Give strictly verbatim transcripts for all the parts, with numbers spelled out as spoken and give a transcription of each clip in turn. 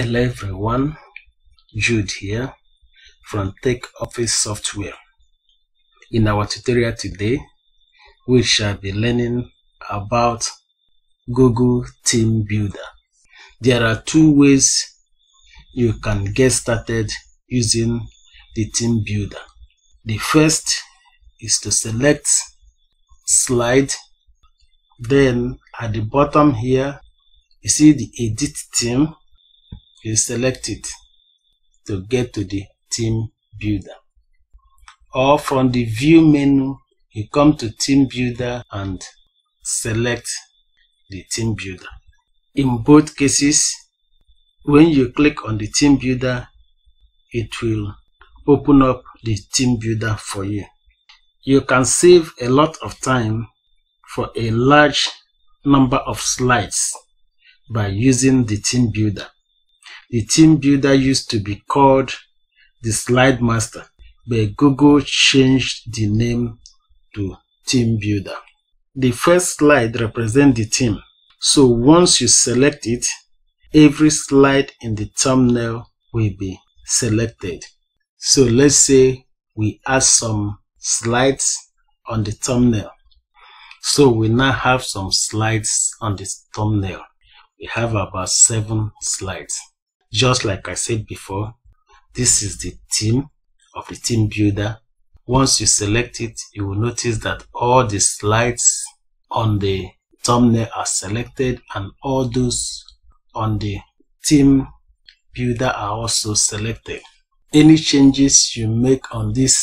Hello everyone, Jude here from Tech Office Software. In our tutorial today, we shall be learning about Google Team Builder. There are two ways you can get started using the Team Builder. The first is to select slide, then at the bottom here you see the edit theme. You select it to get to the Team Builder, or from the view menu you come to Team Builder and select the Team Builder. In both cases, when you click on the Team Builder, it will open up the Team Builder for you. You can save a lot of time for a large number of slides by using the Team Builder. The Team Builder used to be called the Slide Master, but Google changed the name to Team Builder. The first slide represents the team, so once you select it, every slide in the thumbnail will be selected. So let's say we add some slides on the thumbnail. So we now have some slides on this thumbnail. We have about seven slides. Just like I said before, this is the theme of the Team Builder. Once you select it, you will notice that all the slides on the thumbnail are selected, and all those on the Team Builder are also selected. Any changes you make on this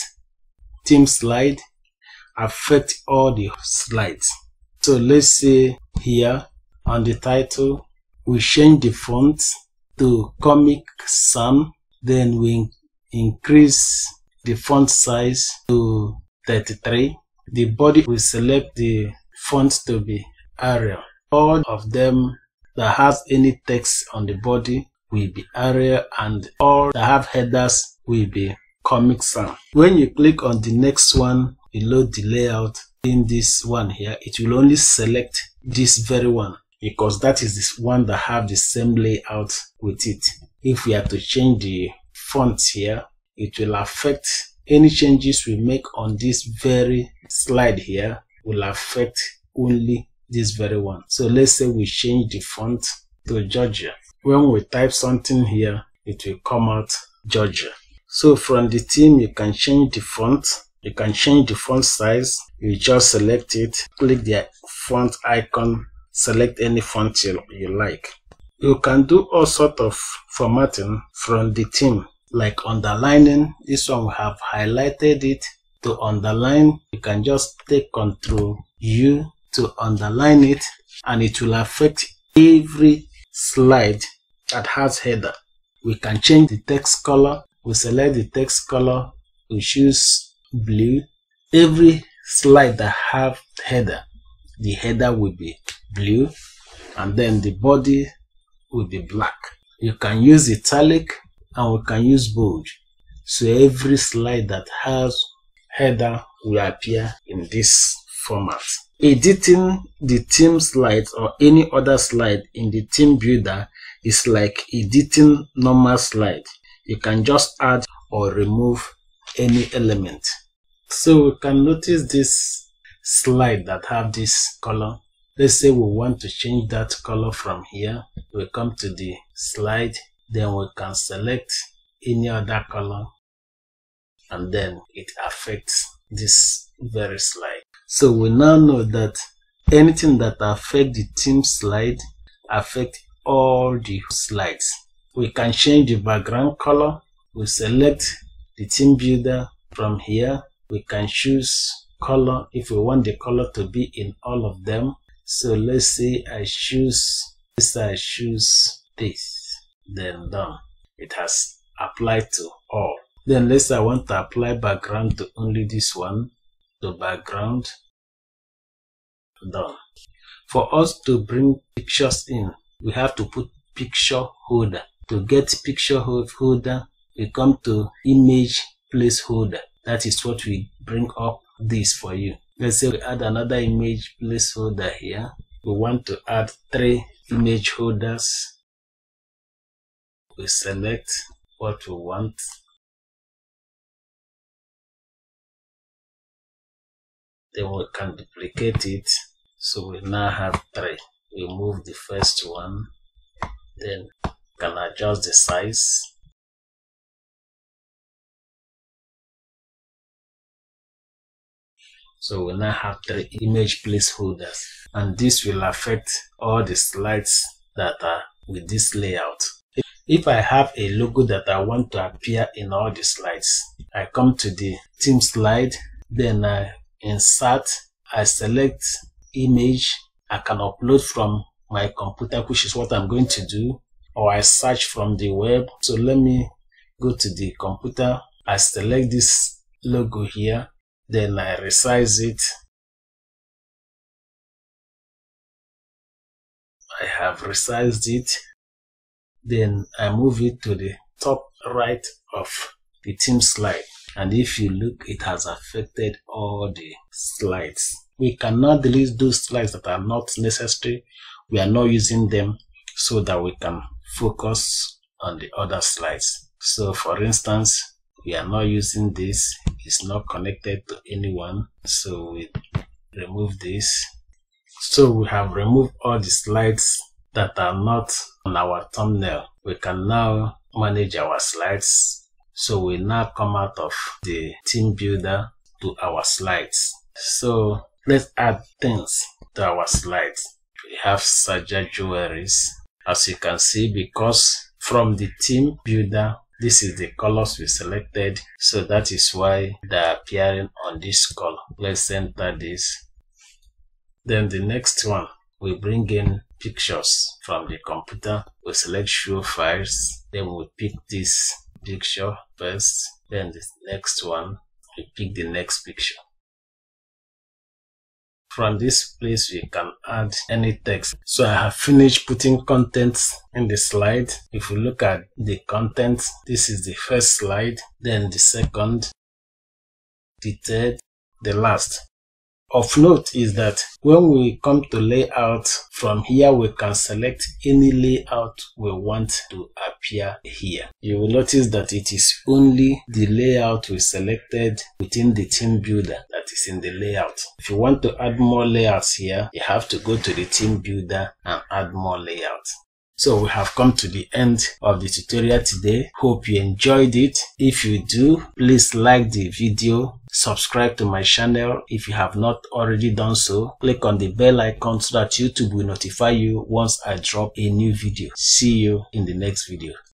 theme slide affect all the slides. So let's say here on the title, we change the font to Comic Sans, then we increase the font size to thirty-three. The body, we select the font to be Arial. All of them that has any text on the body will be Arial, and all that have headers will be Comic Sans. When you click on the next one, you load the layout. In this one here, it will only select this very one, because that is this one that have the same layout with it. If we are to change the font here, it will affect any changes we make on this very slide here, will affect only this very one. So let's say we change the font to Georgia. When we type something here, it will come out Georgia. So from the theme, you can change the font. You can change the font size. You just select it, click the font icon, select any font you, you like. You can do all sort of formatting from the theme, like underlining. This one we have highlighted it. To underline, you can just take Control U to underline it, and it will affect every slide that has header. We can change the text color. We select the text color, we choose blue. Every slide that have header, the header will be blue, and then the body will be black. You can use italic and we can use bold. So every slide that has header will appear in this format. Editing the theme slides or any other slide in the Team Builder is like editing normal slide. You can just add or remove any element. So we can notice this slide that have this color. Let's say we want to change that color from here. We come to the slide, then we can select any other color, and then it affects this very slide. So we now know that anything that affects the theme slide affects all the slides. We can change the background color. We select the Team Builder from here. We can choose color if we want the color to be in all of them. So let's say I choose this, I choose this, then done. It has applied to all. Then let's say I want to apply background to only this one, to background, done. For us to bring pictures in, we have to put picture holder. To get picture holder, we come to image placeholder. That is what we bring up this for you. Let's say we add another image placeholder here. We want to add three image holders. we select what we want. Then we can duplicate it. So we now have three. We move the first one, then can adjust the size. So we now have three image placeholders, and this will affect all the slides that are with this layout. If I have a logo that I want to appear in all the slides, I come to the theme slide, then I insert, I select image, I can upload from my computer, which is what I'm going to do, or I search from the web. So let me go to the computer, I select this logo here, then I resize it. I have resized it. Then I move it to the top right of the theme slide. And if you look, it has affected all the slides. We cannot delete those slides that are not necessary. We are not using them so that we can focus on the other slides. So for instance, we are not using this. It's not connected to anyone. So we remove this. So we have removed all the slides that are not on our thumbnail. We can now manage our slides. So we now come out of the theme builder to our slides. So let's add things to our slides. We have Saja jewelries. As you can see, because from the theme builder, this is the colors we selected. So that is why they are appearing on this color. Let's enter this. Then the next one, we bring in pictures from the computer. We select show files. Then we pick this picture first. Then the next one, we pick the next picture. From this place, we can add any text. So I have finished putting contents in the slide. If we look at the content, this is the first slide, then the second, the third, the last. Of note is that when we come to layout, from here we can select any layout we want to appear here. You will notice that it is only the layout we selected within the theme builder that is in the layout. If you want to add more layouts here, you have to go to the theme builder and add more layouts. So we have come to the end of the tutorial today. Hope you enjoyed it. If you do, please like the video, subscribe to my channel if you have not already done so, click on the bell icon so that YouTube will notify you once I drop a new video. See you in the next video.